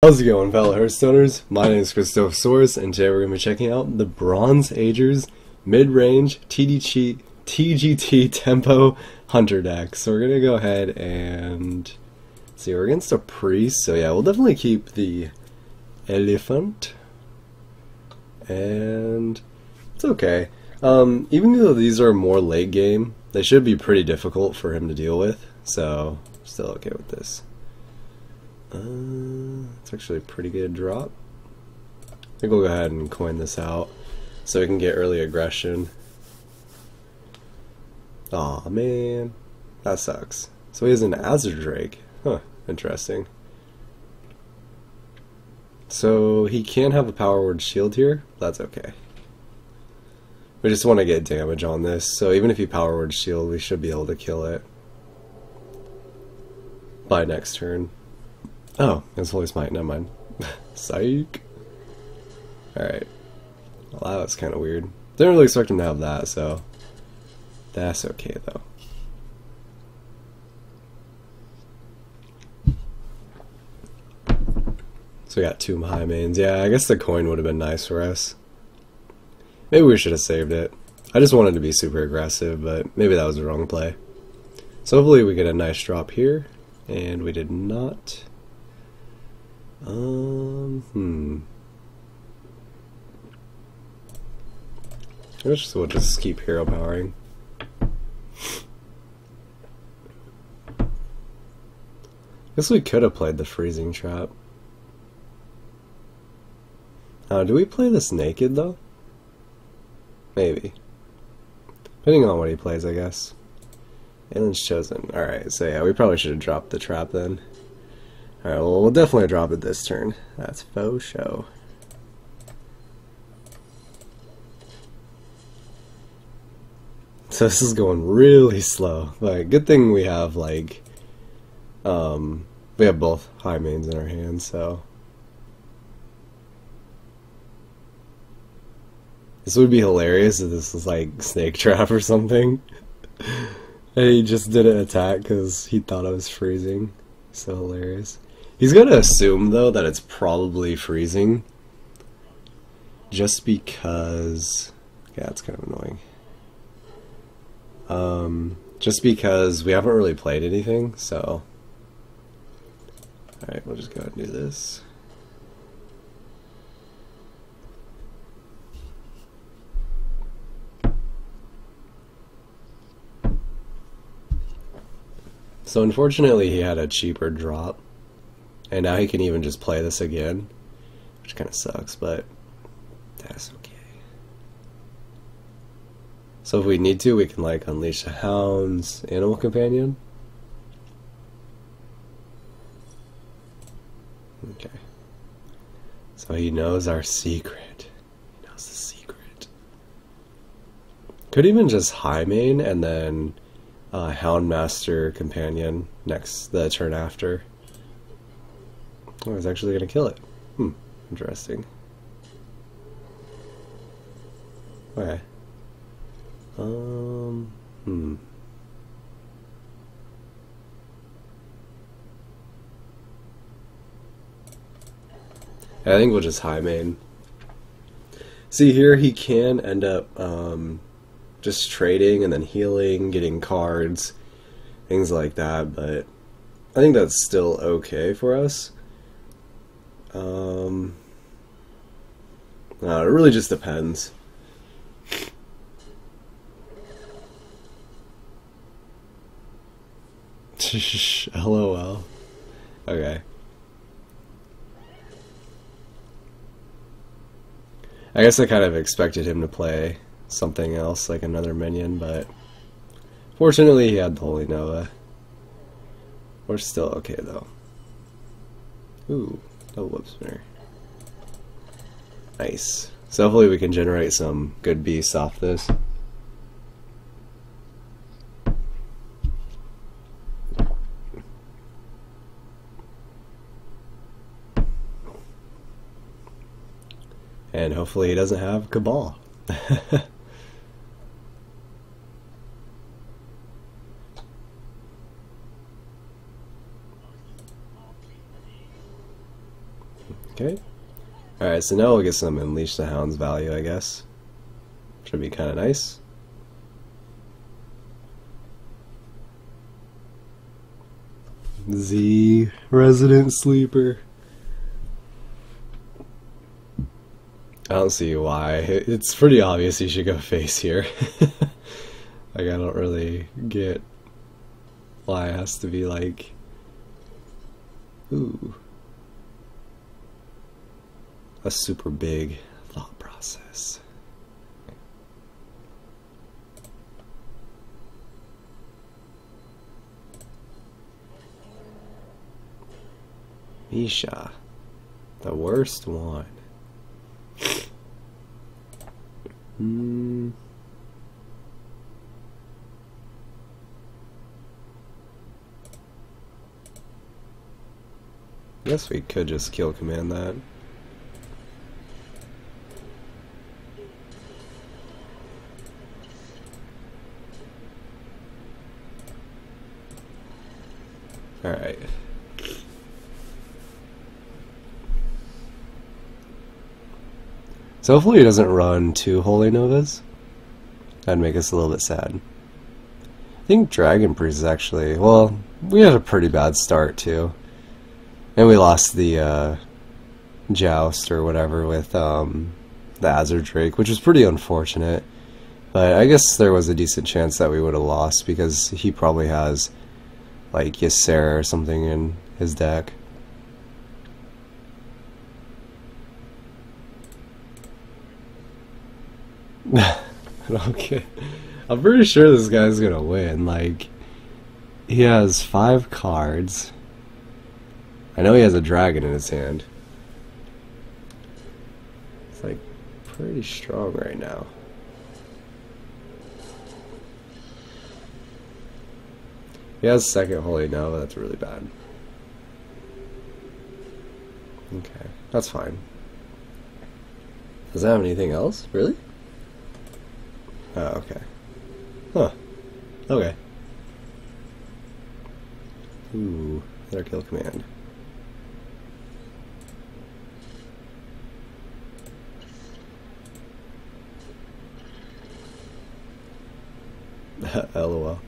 How's it going, fellow Hearthstoners? My name is Christophosaurus, and today we're going to be checking out the Bronze Ager's mid-range TGT Tempo Hunter deck. So we're going to go ahead and see, we're against a priest, so yeah, we'll definitely keep the elephant. And it's okay. Even though these are more late game, they should be pretty difficult for him to deal with, so still okay with this. It's actually a pretty good drop. I think we'll go ahead and coin this out so we can get early aggression. Aw, man. That sucks. So he has an Azure Drake. Huh, interesting. So he can have a Power Word Shield here. That's okay. We just want to get damage on this, so even if he Power Word Shield, we should be able to kill it by next turn. Oh, it's Holy Smite, never mind. Psych. Alright. Well, that was kind of weird. Didn't really expect him to have that, so that's okay, though. So we got two Highmanes. Yeah, I guess the coin would have been nice for us. Maybe we should have saved it. I just wanted to be super aggressive, but maybe that was the wrong play. So hopefully we get a nice drop here, and we did not. I guess we'll just keep hero powering. Guess we could have played the Freezing Trap. Do we play this naked though? Maybe. Depending on what he plays, I guess. Alien's Chosen. Alright, so yeah, we probably should have dropped the trap then. Alright, well, we'll definitely drop it this turn. That's faux show. So this is going really slow. Like, good thing we have, like, we have both Highmanes in our hands, so. This would be hilarious if this was, like, Snake Trap or something. And he just didn't attack because he thought I was freezing. So hilarious. He's going to assume, though, that it's probably freezing. Just because... yeah, that's kind of annoying. Just because we haven't really played anything, so... alright, we'll just go ahead and do this. So unfortunately he had a cheaper drop, and now he can even just play this again, which kind of sucks, but that's okay. So if we need to, we can like Unleash the Hounds, Animal Companion. Okay. So he knows our secret. He knows the secret. Could even just Highmane and then Houndmaster Companion next the turn after. Oh, he's actually gonna kill it. Interesting. Okay. I think we'll just Highmane. See here, he can end up just trading and then healing, getting cards, things like that, but I think that's still okay for us. It really just depends. LOL. Okay. I guess I kind of expected him to play something else, like another minion, but fortunately he had the Holy Nova. We're still okay though. Ooh, double Web Spinner. Nice. So hopefully we can generate some good beasts off this. And hopefully he doesn't have Cabal. Okay. Alright, so now we'll get some Unleash the Hounds value, I guess. Should be kind of nice. The resident sleeper. I don't see why. It's pretty obvious you should go face here. Like, I don't really get why it has to be like... Ooh. A super big thought process. Misha. The worst one. Hmm. Guess we could just kill command that. Alright. So hopefully he doesn't run two Holy Novas. That'd make us a little bit sad. I think Dragon Priest is actually... Well, we had a pretty bad start too. And we lost the Joust or whatever with the Azure Drake, which was pretty unfortunate. But I guess there was a decent chance that we would have lost because he probably has like Ysera or something in his deck. Okay. I'm pretty sure this guy's gonna win. Like, he has 5 cards. I know he has a dragon in his hand. It's like pretty strong right now. He has second Holy Nova, that's really bad. Okay, that's fine. Does that have anything else? Really? Oh, okay. Huh. Okay. Ooh, another kill command. LOL.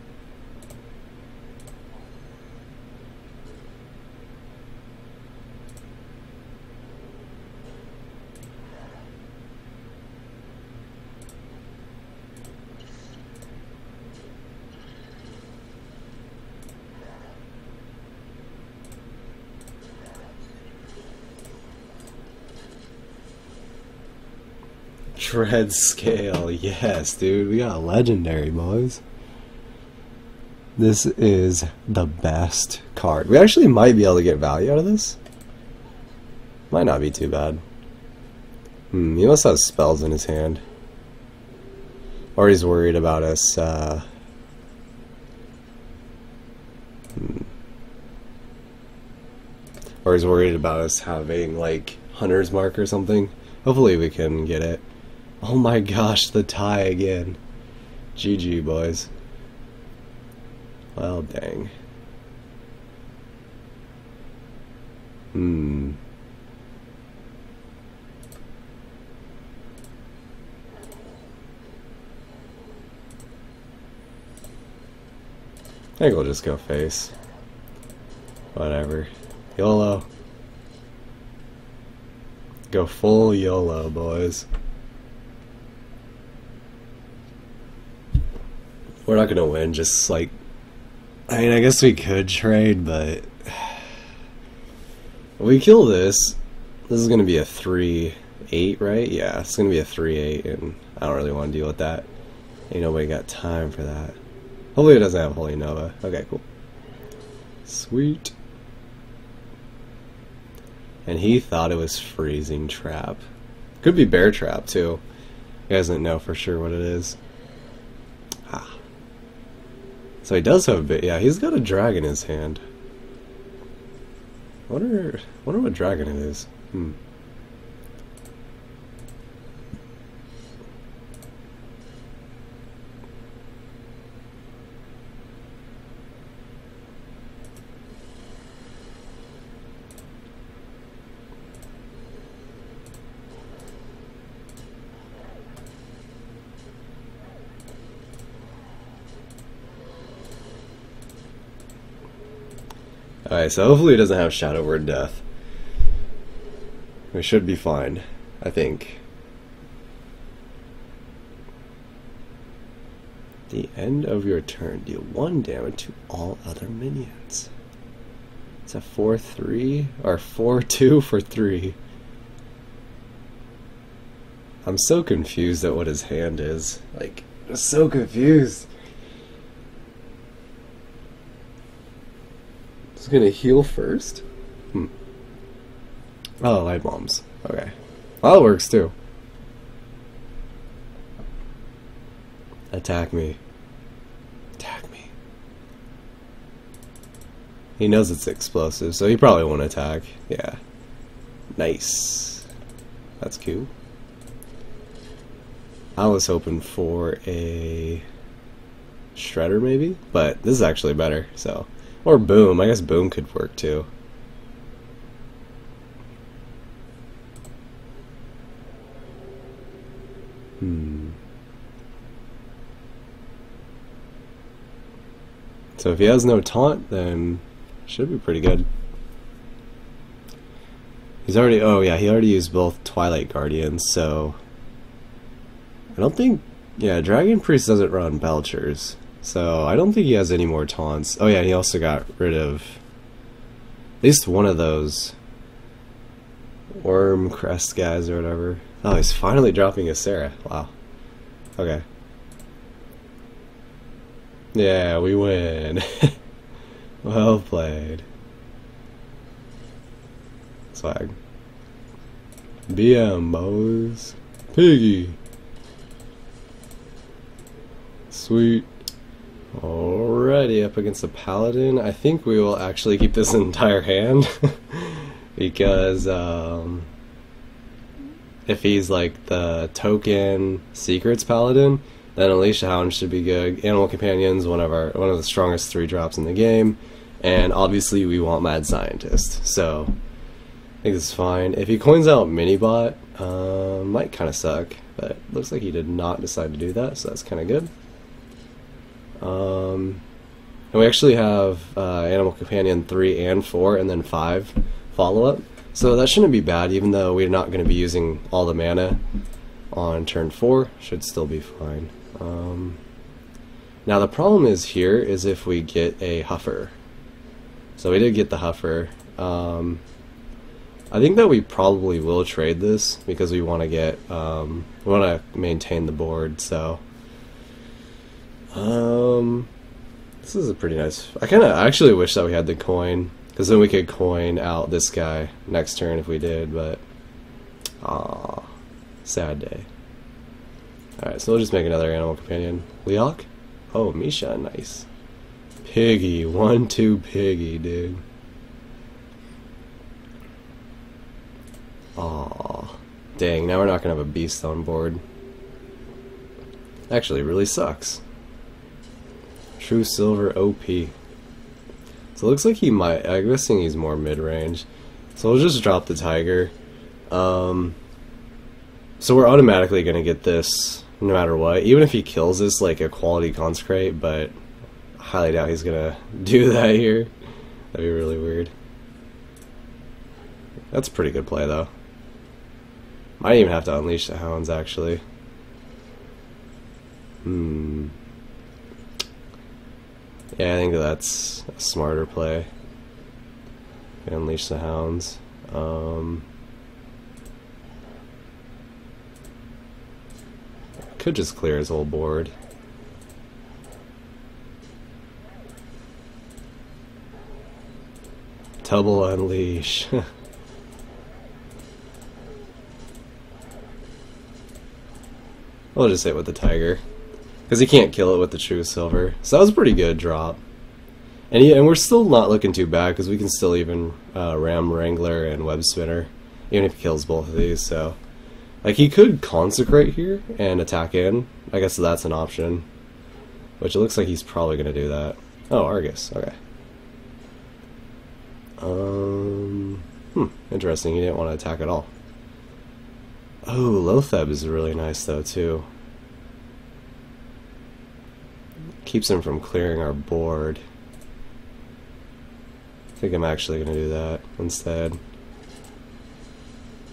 Dread Scale, yes, dude. We got a legendary, boys. This is the best card. We actually might be able to get value out of this. Might not be too bad. Hmm, he must have spells in his hand. Or he's worried about us, Or he's worried about us having, like, Hunter's Mark or something. Hopefully we can get it. Oh my gosh, the tie again. GG, boys. Well, dang. Hmm. I think we'll just go face. Whatever. YOLO. Go full YOLO, boys. We're not gonna win, just like... I mean, I guess we could trade, but if we kill this, this is going to be a 3-8, right? Yeah, it's going to be a 3-8, and I don't really want to deal with that. Ain't nobody got time for that. Hopefully it doesn't have Holy Nova. Okay, cool. Sweet. And he thought it was Freezing Trap. Could be Bear Trap, too. He doesn't know for sure what it is. Ah. So he does have a bit, yeah, he's got a dragon in his hand. Wonder what dragon it is. Hmm. Alright, so hopefully it doesn't have Shadow Word Death. We should be fine, I think. The end of your turn, deal 1 damage to all other minions. It's a 4-3 or 4-2 for 3. I'm so confused at what his hand is. Like, so confused. He's gonna heal first? Hmm. Oh, light bombs. Okay. Well, that works too. Attack me. Attack me. He knows it's explosive, so he probably won't attack. Yeah. Nice. That's cute. I was hoping for a Shredder maybe, but this is actually better, so. Or Boom. I guess Boom could work too. So if he has no taunt, then should be pretty good. He's already, oh yeah, he already used both Twilight Guardians, so I don't think, yeah, Dragon Priest doesn't run Belchers, so I don't think he has any more taunts. Oh yeah, and he also got rid of at least one of those Worm Crest guys or whatever. Oh, he's finally dropping a Sarah. Wow. Okay. Yeah, we win. Well played. Swag. BM, boys. Piggy. Sweet. Alrighty, up against the Paladin. I think we will actually keep this entire hand. Because, if he's like the token Secrets Paladin, then Unleash the Hounds should be good. Animal Companions, one of the strongest 3-drops in the game, and obviously we want Mad Scientist. So I think this is fine. If he coins out Minibot, might kind of suck, but looks like he did not decide to do that, so that's kind of good. And we actually have Animal Companion 3 and 4, and then 5 follow-up, so that shouldn't be bad. Even though we're not going to be using all the mana on turn 4, should still be fine. Now the problem is here is if we get a Huffer. So we did get the Huffer. I think that we probably will trade this because we want to get we want to maintain the board. So this is a pretty nice. I kind of actually wish that we had the coin because then we could coin out this guy next turn if we did. But ah, sad day. Alright, so we'll just make another Animal Companion. Leok? Oh, Misha, nice. Piggy, 1-2 Piggy, dude. Aw. Dang, now we're not gonna have a beast on board. Actually, really sucks. True Silver OP. So it looks like he might, I'm guessing he's more mid-range. So we'll just drop the Tiger. So we're automatically going to get this no matter what, even if he kills this like a quality Consecrate, but I highly doubt he's going to do that here. That'd be really weird. That's a pretty good play though. Might even have to Unleash the Hounds actually. Yeah, I think that's a smarter play. Unleash the Hounds. Could just clear his whole board. Double Unleash. I'll just hit with the Tiger because he can't kill it with the True Silver. So that was a pretty good drop. And yeah, and we're still not looking too bad because we can still even Ram Wrangler and Web Spinner even if he kills both of these. So like, he could Consecrate here and attack in. I guess that's an option. Which it looks like he's probably going to do that. Oh, Argus. Okay. Interesting. He didn't want to attack at all. Oh, Lotheb is really nice, though, too. Keeps him from clearing our board. I think I'm actually going to do that instead.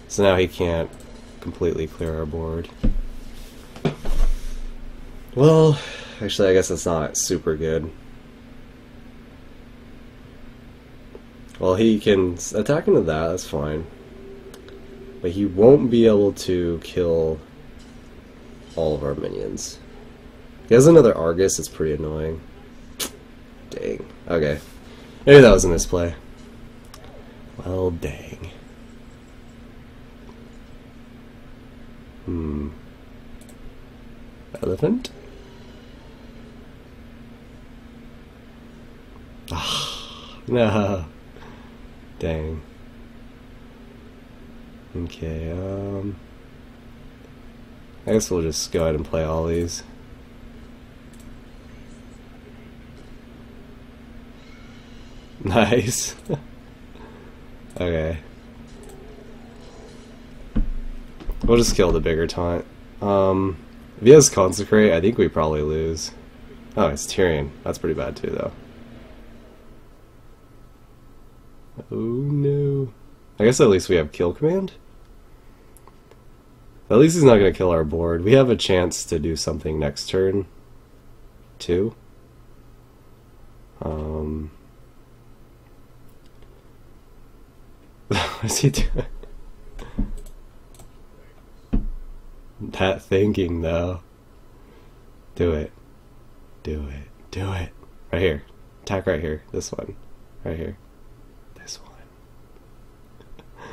So now he can't completely clear our board. Well, actually I guess that's not super good. Well, he can attack into that, that's fine. But he won't be able to kill all of our minions. He has another Argus, it's pretty annoying. Dang. Okay. Maybe that was a misplay. Well, dang. Hmm. Elephant? Ah, no. Dang. Okay, I guess we'll just go ahead and play all these. Nice. Okay. We'll just kill the bigger taunt. If he has Consecrate, I think we probably lose. Oh, it's Tyrion. That's pretty bad too, though. Oh no. I guess at least we have Kill Command? At least he's not going to kill our board. We have a chance to do something next turn, too. What is he doing? That thinking, though. Do it. Do it. Do it. Right here. Attack right here. This one. Right here. This one.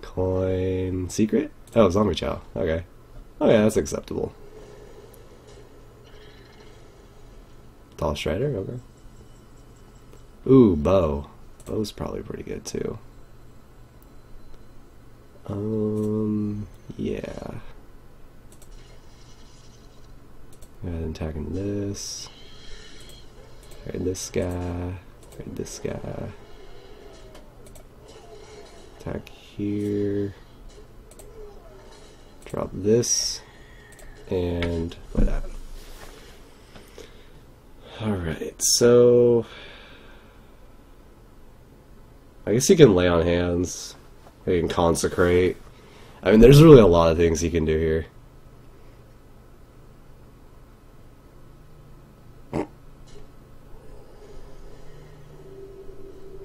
Coin secret? Oh, Zombie Chow. Okay. Oh yeah, that's acceptable. Tall Shredder? Okay. Ooh, Bow. Bow's probably pretty good too. Yeah. Go ahead and attack into this. Right, this guy. Right, this guy. Attack here. Drop this and play that. Alright, so I guess he can lay on hands. He can consecrate. I mean, there's really a lot of things he can do here.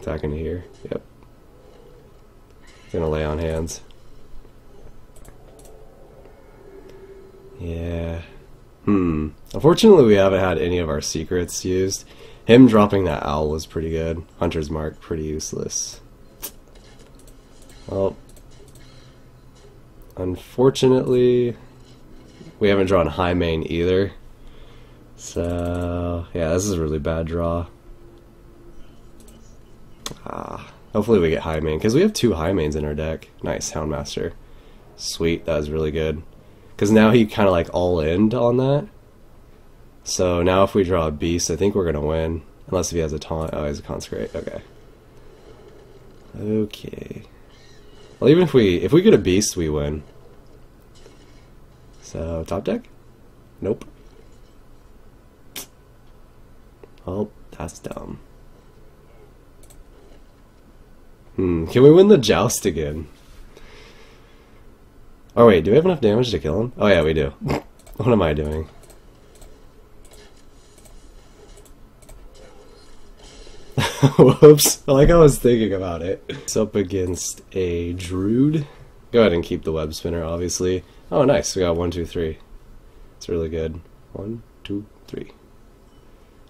Attack into here. Yep. Gonna lay on hands. Yeah. Unfortunately, we haven't had any of our secrets used. Him dropping that owl was pretty good. Hunter's Mark, pretty useless. Well, unfortunately, we haven't drawn Highmane either. So, yeah, this is a really bad draw. Ah, hopefully we get Highmane, because we have two Highmanes in our deck. Nice, Houndmaster. Sweet, that was really good. Because now he kind of like all-in on that. So now if we draw a beast, I think we're going to win. Unless if he has a taunt. Oh, he has a consecrate. Okay. Okay. Well, even if we get a beast, we win. So, top deck? Nope. Oh, that's dumb. Can we win the Joust again? Oh wait, do we have enough damage to kill him? Oh yeah, we do. What am I doing? Whoops, like I was thinking about it. It's up against a Druid. Go ahead and keep the Web Spinner, obviously. Oh nice, we got 1, 2, 3. It's really good. 1, 2, 3.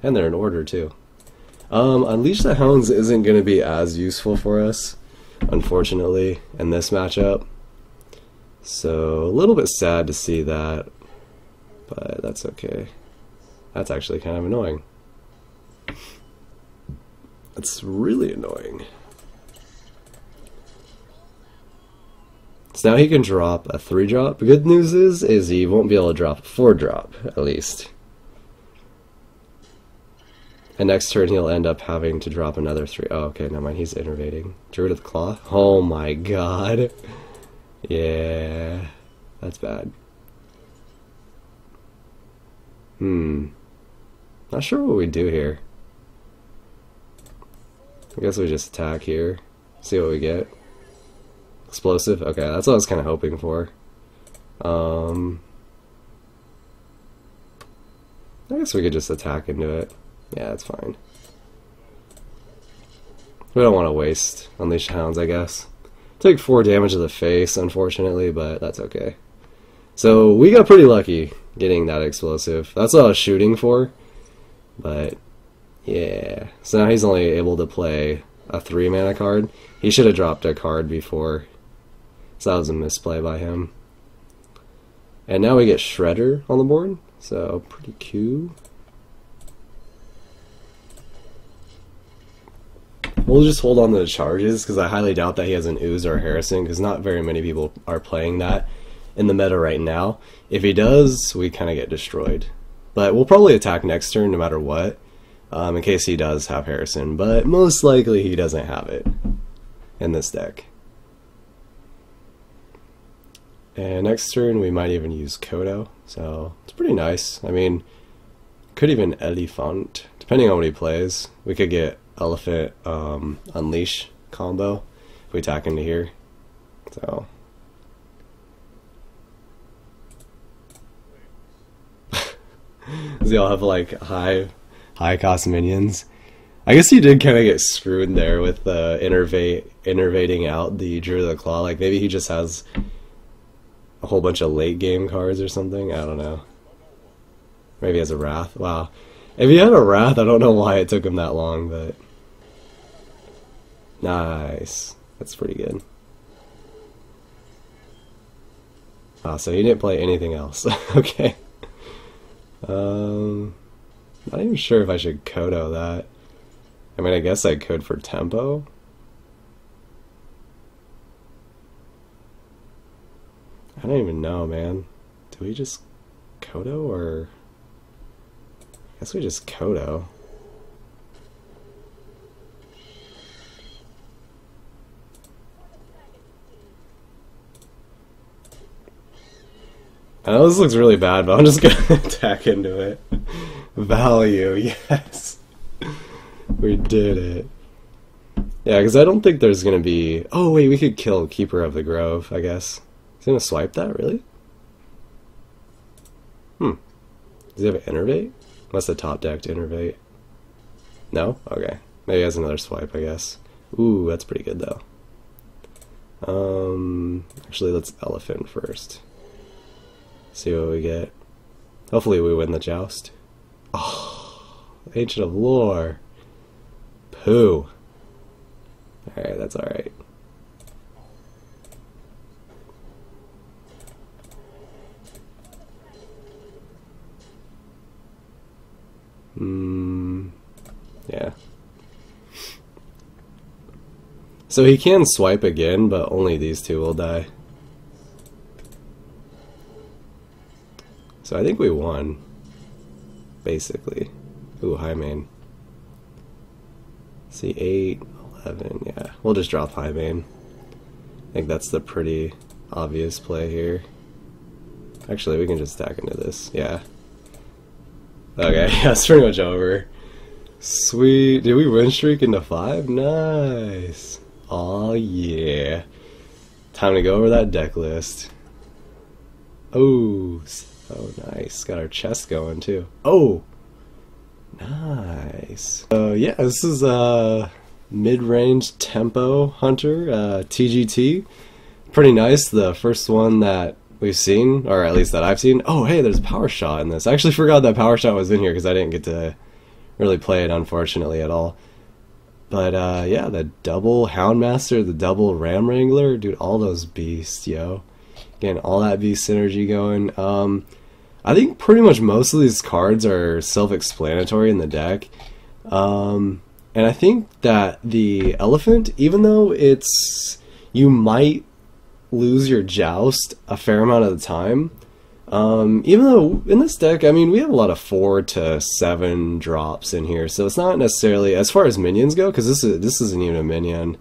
And they're in order too. Unleash the Hounds isn't going to be as useful for us, unfortunately, in this matchup. So, a little bit sad to see that, but that's okay. That's actually kind of annoying. That's really annoying. So now he can drop a 3-drop. The good news is he won't be able to drop a 4-drop, at least. And next turn he'll end up having to drop another 3. Oh, okay, never mind, he's innervating. Druid of the Claw. Oh my god. Yeah, that's bad. Not sure what we do here. I guess we just attack here. See what we get. Explosive? Okay, that's what I was kind of hoping for. I guess we could just attack into it. Yeah, that's fine. We don't want to waste Unleash the Hounds, I guess. Took 4 damage to the face, unfortunately, but that's okay. So we got pretty lucky getting that explosive. That's what I was shooting for. But yeah. So now he's only able to play a 3-mana card. He should have dropped a card before. So that was a misplay by him. And now we get Shredder on the board. So pretty cool. We'll just hold on to the charges because I highly doubt that he has an Ooze or a Harrison because not very many people are playing that in the meta right now. If he does, we kind of get destroyed. But we'll probably attack next turn no matter what, in case he does have Harrison, but most likely he doesn't have it in this deck. And next turn we might even use Kodo, so it's pretty nice. I mean, could even Elephant, depending on what he plays. We could get Elephant Unleash combo if we attack into here. So they all have like high cost minions. I guess you did kind of get screwed there with the innervating out the Drew of the Claw. Like maybe he just has a whole bunch of late game cards or something. I don't know. Maybe he has a Wrath. Wow. If he had a Wrath, I don't know why it took him that long, but nice. That's pretty good. Ah, so he didn't play anything else. Okay. Not even sure if I should Kodo that. I mean, I guess I could for tempo. I don't even know, man. Do we just Kodo or? I guess we just Kodo. I know this looks really bad, but I'm just gonna attack into it. Value, yes! We did it. Yeah, because I don't think there's gonna be... Oh wait, we could kill Keeper of the Grove, I guess. He's gonna swipe that, really? Hmm. Does he have an Innervate? That's the top deck to Innervate. No? Okay. Maybe he has another swipe, I guess. Ooh, that's pretty good though. Actually, let's Elephant first. See what we get. Hopefully we win the Joust. Oh, Ancient of Lore. Poo. Alright, that's alright. Yeah. So he can swipe again, but only these two will die. So I think we won, basically. Ooh, Highmane. Let's see, 8, 11, yeah. We'll just drop Highmane. I think that's the pretty obvious play here. Actually, we can just stack into this, yeah. Okay, yeah, that's pretty much over. Sweet, did we win streak into 5? Nice! Aw, yeah. Time to go over that deck list. Oh, oh, nice. Got our chest going, too. Oh! Nice. So, yeah, this is mid-range Tempo Hunter, TGT. Pretty nice. The first one that we've seen, or at least that I've seen. Oh, hey, there's a Power Shot in this. I actually forgot that Power Shot was in here because I didn't get to really play it, unfortunately, at all. But, yeah, the double Houndmaster, the double Ram Wrangler. Dude, all those beasts, yo. Again, all that beast synergy going. I think pretty much most of these cards are self-explanatory in the deck. And I think that the Elephant, even though it's... You might lose your Joust a fair amount of the time. Even though in this deck, I mean, we have a lot of 4 to 7 drops in here. So it's not necessarily... As far as minions go, because this isn't even a minion...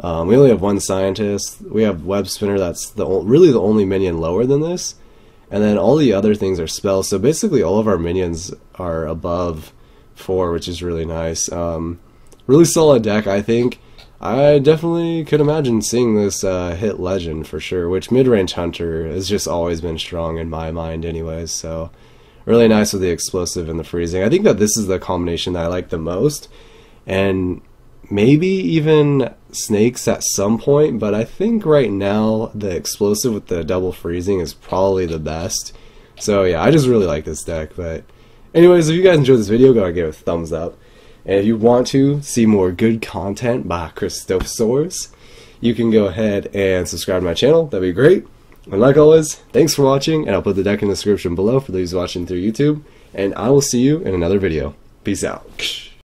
we only have one Scientist, we have Web Spinner, that's the really the only minion lower than this, and then all the other things are spells, so basically all of our minions are above 4, which is really nice. really solid deck, I think. I definitely could imagine seeing this hit Legend for sure, which mid-range Hunter has just always been strong in my mind anyways, so really nice with the explosive and the freezing. I think that this is the combination that I like the most, and maybe even snakes at some point, but I think right now the explosive with the double freezing is probably the best. So yeah, I just really like this deck. But anyways, if you guys enjoyed this video, go ahead and give it a thumbs up. And if you want to see more good content by Christophosaurus, you can go ahead and subscribe to my channel. That'd be great. And like always, thanks for watching, and I'll put the deck in the description below for those watching through YouTube. And I will see you in another video. Peace out.